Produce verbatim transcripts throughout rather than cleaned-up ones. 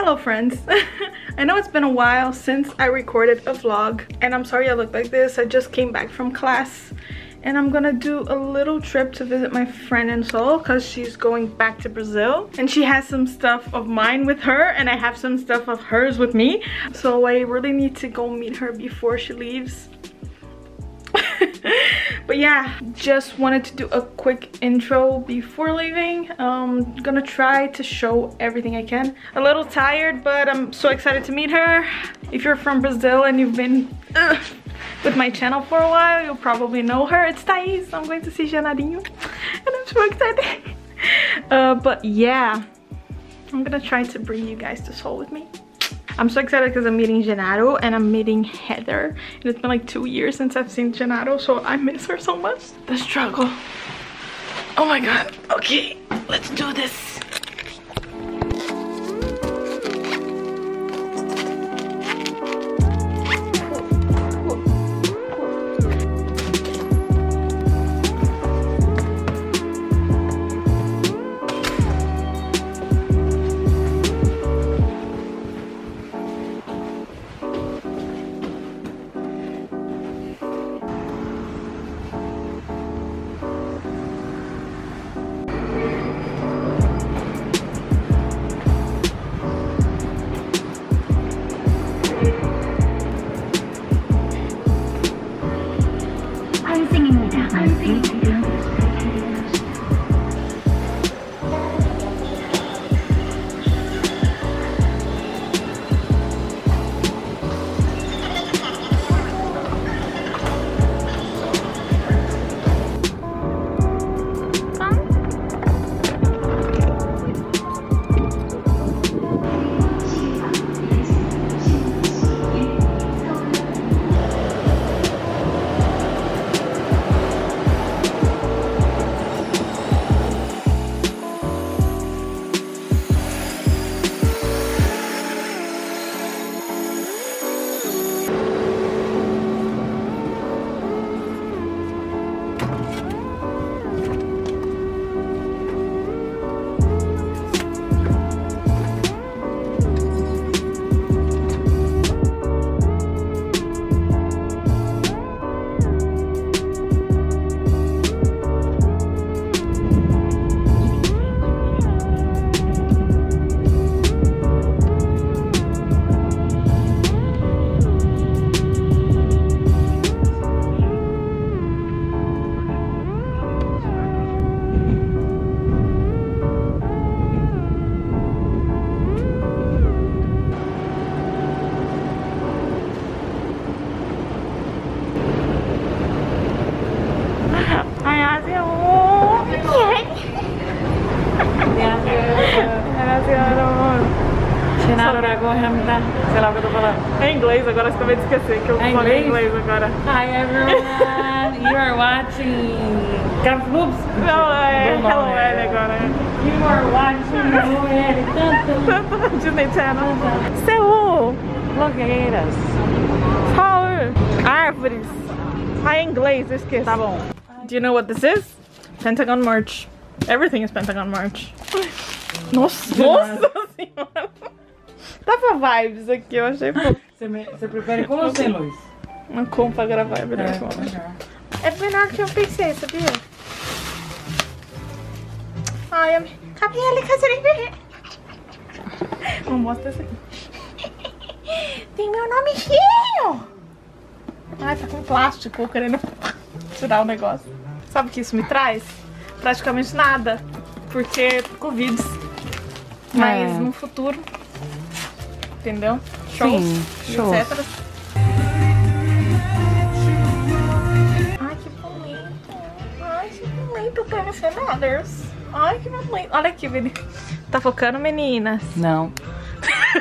Hello friends. I know it's been a while since I recorded a vlog, and I'm sorry I look like this. I just came back from class and I'm gonna do a little trip to visit my friend in Seoul because she's going back to Brazil, and she has some stuff of mine with her and I have some stuff of hers with me, so I really need to go meet her before she leaves. But yeah, just wanted to do a quick intro before leaving. Um, gonna try to show everything I can. A little tired, but I'm so excited to meet her. If you're from Brazil and you've been uh, with my channel for a while, you'll probably know her. It's Thaís. I'm going to see Janadinho, and I'm so excited. Uh, but yeah, I'm gonna try to bring you guys to Seoul with me. I'm so excited because I'm meeting Gennaro and I'm meeting Heather. And it's been like two years since I've seen Gennaro, so I miss her so much. The struggle. Oh my God. Okay, let's do this. Sei lá o que eu tô falando. É inglês agora, você também de esquecer que eu é falei inglês? Inglês agora. Hi everyone, you are watching... Caplups? Não, é Hello L agora. You are watching Hello L, tanto... Disney Channel. Seul! Blogueiras. Seoul! Árvores. Ah, é inglês, eu esqueço. Tá bom. Do you know what this is? Pentagon merch. Everything is Pentagon merch. Nossa! Nossa senhora! Tava vibes aqui, eu achei pouco. Você, me, você prefere com ou sem luz? Não como pra gravar, é melhor. É, é melhor que eu pensei, sabia? Ai, eu me... Cabelo, caseiro. Não mostra essa aqui. Tem meu nomezinho! Ai, tá com plástico, querendo tirar o negócio. Sabe o que isso me traz? Praticamente nada. Porque Covid. Mas é. No futuro... Entendeu? Shows, sim, shows, etcétera. Ai, que bonito. Ai, que bonito, colecionadores. Ai, que bonito. Olha aqui, menino. Tá focando, meninas? Não.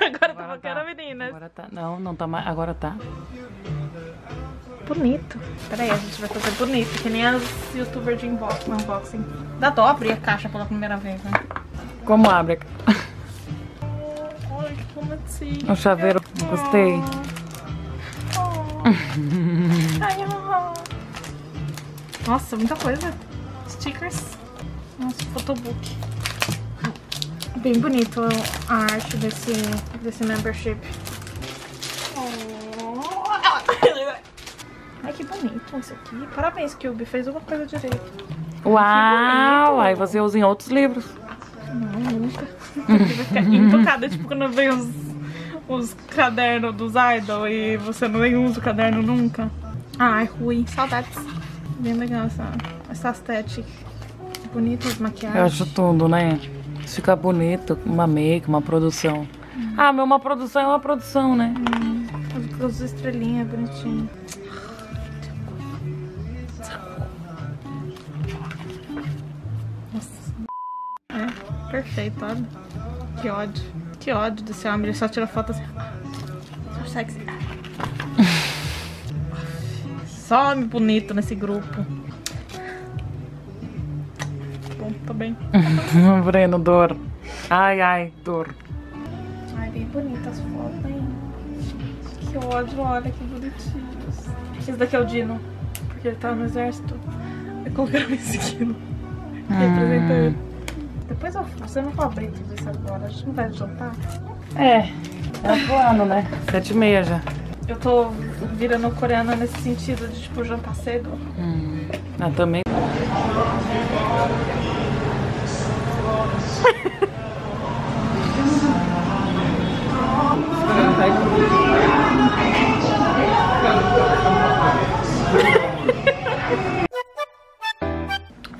Agora, agora tá focando, tá. Meninas. Agora tá. Não, não tá mais. Agora tá. Bonito. Pera aí, a gente vai fazer bonito. Que nem as youtubers de unboxing. unboxing. Dá dó abrir a caixa pela primeira vez, né? Como abre a caixa? O chaveiro, gostei. Nossa, muita coisa. Stickers. Nossa, photobook. bem bonito a arte desse, desse membership. Ai, que bonito isso aqui. Parabéns, Cube. Fez uma coisa direito. Uau! Aí você usa em outros livros. Não, nunca. Você vai ficar intocada, tipo quando vem os, os cadernos dos idol e você nem usa o caderno nunca. Ai, Hui. Saudades. Bem legal essa, essa estética. Bonita as maquiagens. Eu acho tudo, né? Fica bonito, uma make, uma produção. Hum. Ah, mas uma produção é uma produção, né? Hum. As estrelinhas bonitinho. Perfeito, olha. Que ódio. Que ódio desse homem. Ele só tira foto assim. So sexy. Só homem bonito nesse grupo. Bom, tô bem. Breno, dor. Ai, ai, dor. Ai, bem bonitas as fotos, hein? Que ódio, olha que bonitinhos. Esse daqui é o Dino. Porque ele tá no exército. Eu colocaram esse Dino. Que representa ele. Depois eu você não vou abrir tudo isso agora, a gente não vai jantar. É, tá voando, né? Sete e meia já. Eu tô virando coreana nesse sentido de, tipo, jantar cedo. Hum, eu também.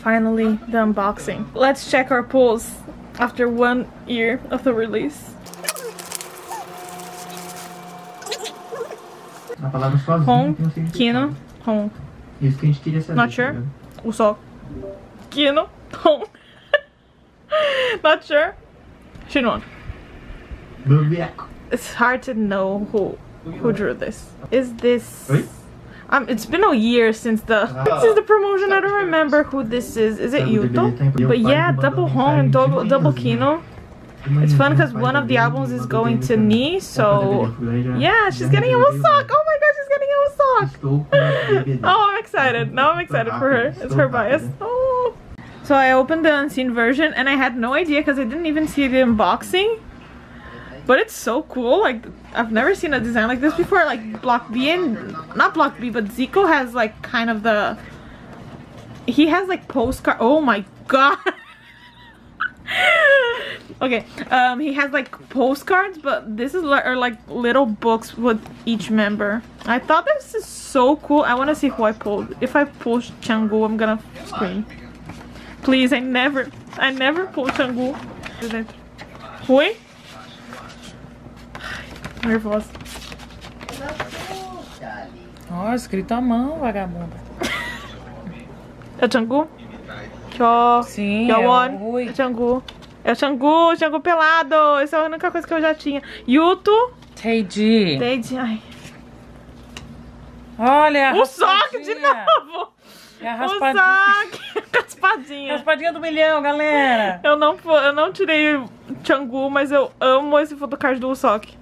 Finally, the unboxing. Let's check our pulls after one year of the release. Hong, Kino, Hong. Not sure. Usok. Kino, Hong. Not sure. Shinwon. It's hard to know who who drew this. Is this? Um, it's been a year since the since the promotion. I don't remember who this is. Is it Yuto? But yeah, double Hong and double double Kino. It's fun because one of the albums is going to Ni, so yeah, she's getting a sock. Oh my gosh, she's getting a sock. Oh, I'm excited. Now I'm excited for her. It's her bias. Oh. So I opened the unseen version and I had no idea because I didn't even see the unboxing. But it's so cool, like, I've never seen a design like this before, like, Block B and, not Block B, but Zico has, like, kind of the, he has, like, postcard, oh my god! Okay, um, he has, like, postcards, but this is, are, like, little books with each member. I thought this is so cool, I want to see who I pulled. If I pull Changgu, I'm gonna scream. Please, I never, I never pull Changgu. Hui? Nervosa. Ó, oh, escrito à mão, vagabunda. É o Changgu? Sim, Yawon. É o Hui. É o Changgu. É o Changgu, Changgu pelado. Essa é a única coisa que eu já tinha. Yuto. Teiji. Teiji, ai. Olha, o Usok de novo. É a raspadinha. Usok. Raspadinha. Raspadinha do milhão, galera. Eu não, eu não tirei o Changgu, mas eu amo esse photocard do Usok.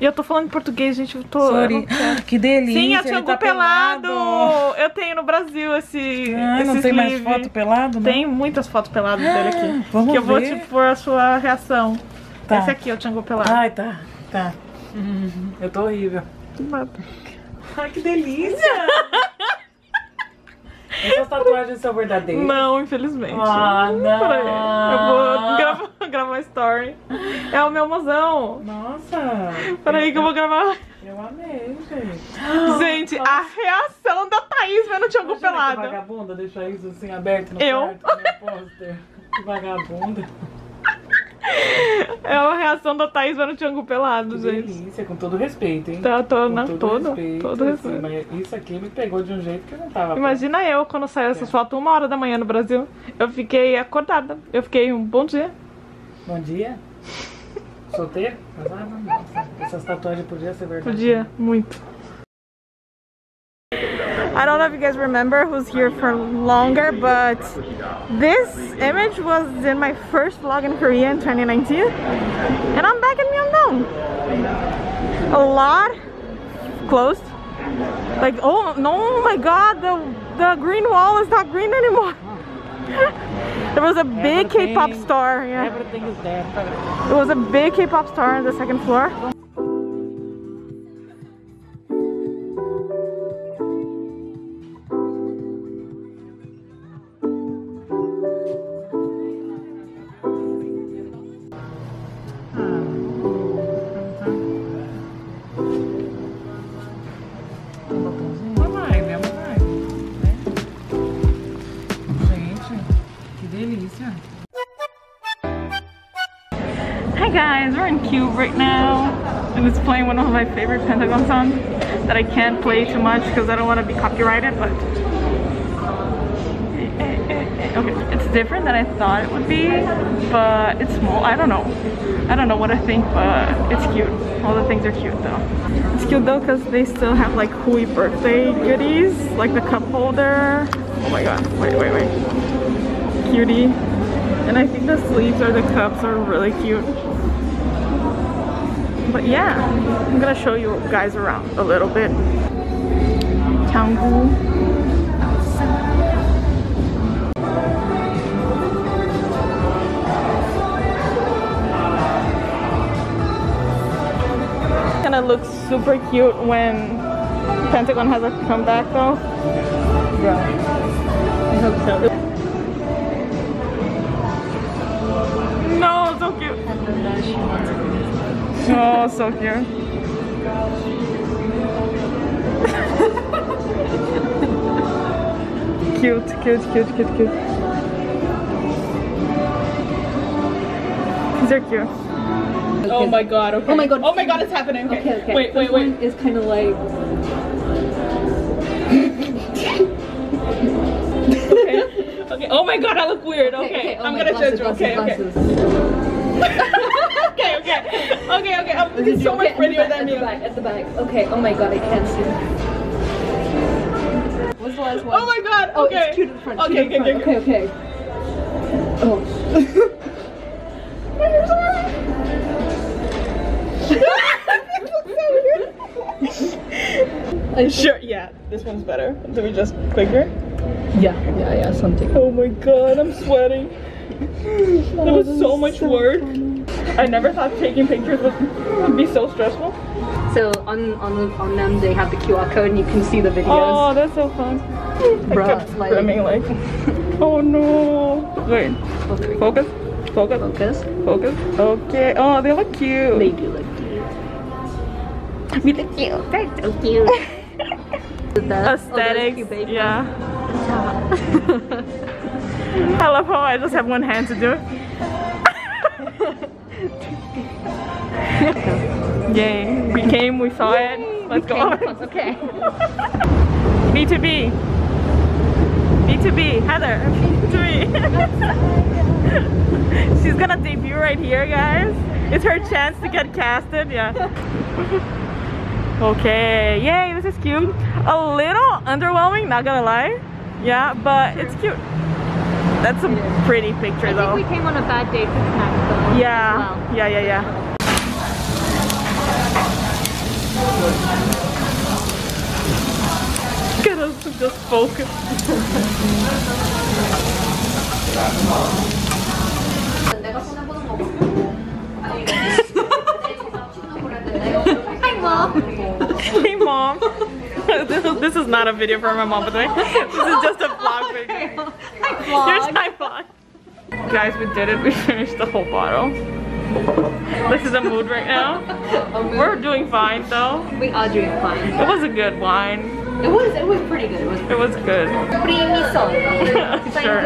E eu tô falando em português, gente, eu tô... Sorry. Eu que delícia, sim, eu Changgu tá pelado. pelado! Eu tenho no Brasil esse ah, esse não tem sleeve. Mais foto pelado? Não? Tem muitas fotos peladas ah, dele aqui. Vamos que eu ver. Vou te pôr a sua reação. Tá. Esse aqui é o Changgu pelado. Ai, tá. Tá. Uhum. Eu tô horrível. Ai, que delícia! Essas tatuagens são verdadeiras? Não, infelizmente. Ah, não. Eu vou gravar, gravar story. É o meu mozão. Nossa. Peraí que eu vou gravar. Eu amei, gente. Gente, nossa. A reação da Thaís vendo o Thiago pelado. Que vagabunda, deixa isso assim aberto no eu? Quarto. Eu? Que vagabunda. É a reação da Thaís vendo o Thiago pelado, que gente. Delícia, com todo respeito, hein? Tá, tô, com não, todo, todo respeito. Todo respeito. Assim, mas isso aqui me pegou de um jeito que eu não tava. Imagina pra... eu quando saiu essa foto uma hora da manhã no Brasil. Eu fiquei acordada. Eu fiquei um bom dia. Bom dia? Solteiro? Mas, ah, nossa, essas tatuagens podiam ser verdade. Podia, muito. I don't know if you guys remember who's here for longer, but this image was in my first vlog in Korea in twenty nineteen, and I'm back in Myeongdong. A lot closed. Like, oh no, my god, the the green wall is not green anymore. There was a big K-pop star. Yeah. Everything is there. It was a big K-pop star on the second floor. Hi guys, we're in Cube right now and it's playing one of my favorite Pentagon songs that I can't play too much because I don't want to be copyrighted, but okay, it's different than I thought it would be, but it's small. I don't know, I don't know what I think, but it's cute. All the things are cute though. It's cute though because they still have like Hui birthday goodies, like the cup holder. Oh my god, wait, wait, wait. Cutie. And I think the sleeves or the cups are really cute. But yeah, I'm gonna show you guys around a little bit. Changgu. It's gonna look super cute when Pentagon has a comeback though. Yeah, I hope so. So cute. Oh, so cute. Cute, cute, cute, cute, cute. These are cute. Okay. Oh my god, okay. Oh my god. Oh my god, it's happening. Okay, okay. okay. Wait, this wait, wait. It's kind of like. Okay. Okay. Oh my god, I look weird. Okay. okay, okay. Oh I'm gonna glasses, judge you. Okay, glasses. okay. okay, okay, okay, okay. I'm this is so much prettier than you. At the back, okay. Oh my god, I can't see. What's the last one? Oh my god. Okay. Oh, it's cute in front. Okay, okay, okay, okay, okay. Oh. I'm sorry. Sure. Yeah, this one's better. Do we just figure? Yeah, yeah, yeah. Something. Oh my god, I'm sweating. That was so much work. I never thought taking pictures would be so stressful. So on on on them they have the Q R code and you can see the videos. Oh, that's so fun. Bruh, I kept like, like oh no. Wait. Focus. Focus. Focus. Focus. Okay. Oh, they look cute. They do look cute. We look cute. They're so cute. The aesthetics. Oh, yeah. yeah. I love how I just have one hand to do it. Yay. We came, we saw Yay, it. Let's go. Came, okay. B two B. B two B. Heather. B two B. She's gonna debut right here, guys. It's her chance to get casted, yeah. Okay. Yay, this is cute. A little underwhelming, not gonna lie. Yeah, but it's cute. That's a pretty picture, I though. I think we came on a bad day for the snack, though. Yeah. Wow. Yeah, yeah, yeah. Get us to just focus. Hi, Mom. Hey, Mom. This is, this is not a video for my mom, by the way. This is just a vlog video. Here's my vlog. Guys, we did it. We finished the whole bottle. This is a mood right now. Mood. We're doing fine though. We are doing fine. It was a good wine. It was. It was pretty good. It was. It was good. Sure.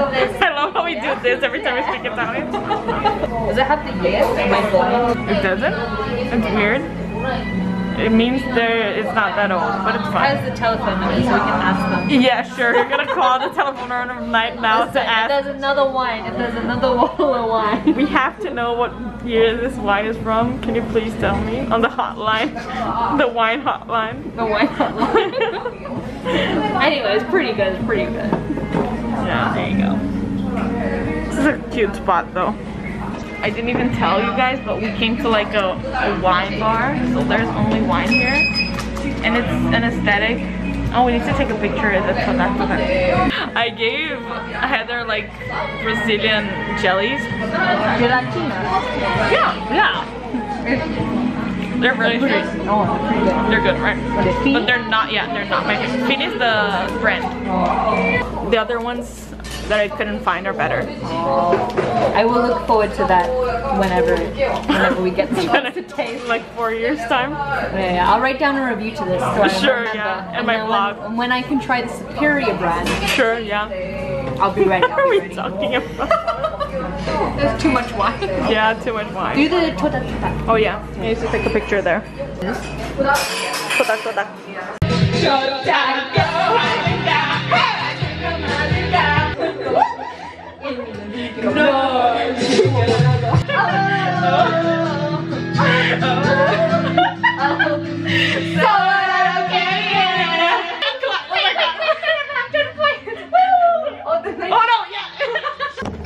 I love how we do this every time we speak Italian. Does it have the yes in my vlog? It doesn't. It's weird. It means there it's not that old, but it's fine. It has the telephone number so we can ask them. Yeah, sure. You're gonna call the telephone number right now to ask. If there's another wine, if there's another bottle of wine. We have to know what year this wine is from. Can you please tell me? On the hotline. The wine hotline. The wine hotline. Anyway, it's pretty good. It's pretty good. Yeah, there you go. This is a cute spot though. I didn't even tell you guys, but we came to like a, a wine bar, so there's only wine here, and it's an aesthetic Oh, we need to take a picture of it for that. I gave Heather like Brazilian jellies. Gelatina? Yeah, yeah. They're really sweet. They're good, right? But they're not, yeah, they're not my favorite. Fin is the brand. The other ones that I couldn't find are better. I will look forward to that whenever whenever we get to taste. Like four years time? Yeah, yeah, I'll write down a review to this. So sure, I yeah, and, and my vlog. When, when I can try the superior brand. Sure, yeah. I'll be ready. What are we ready. talking about? There's too much wine. Yeah, too much wine. Do the toda toda. Oh yeah, you need to take a picture there. Toda toda. No.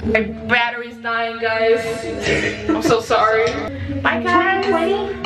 My battery's dying, guys. I'm so sorry. Bye, guys.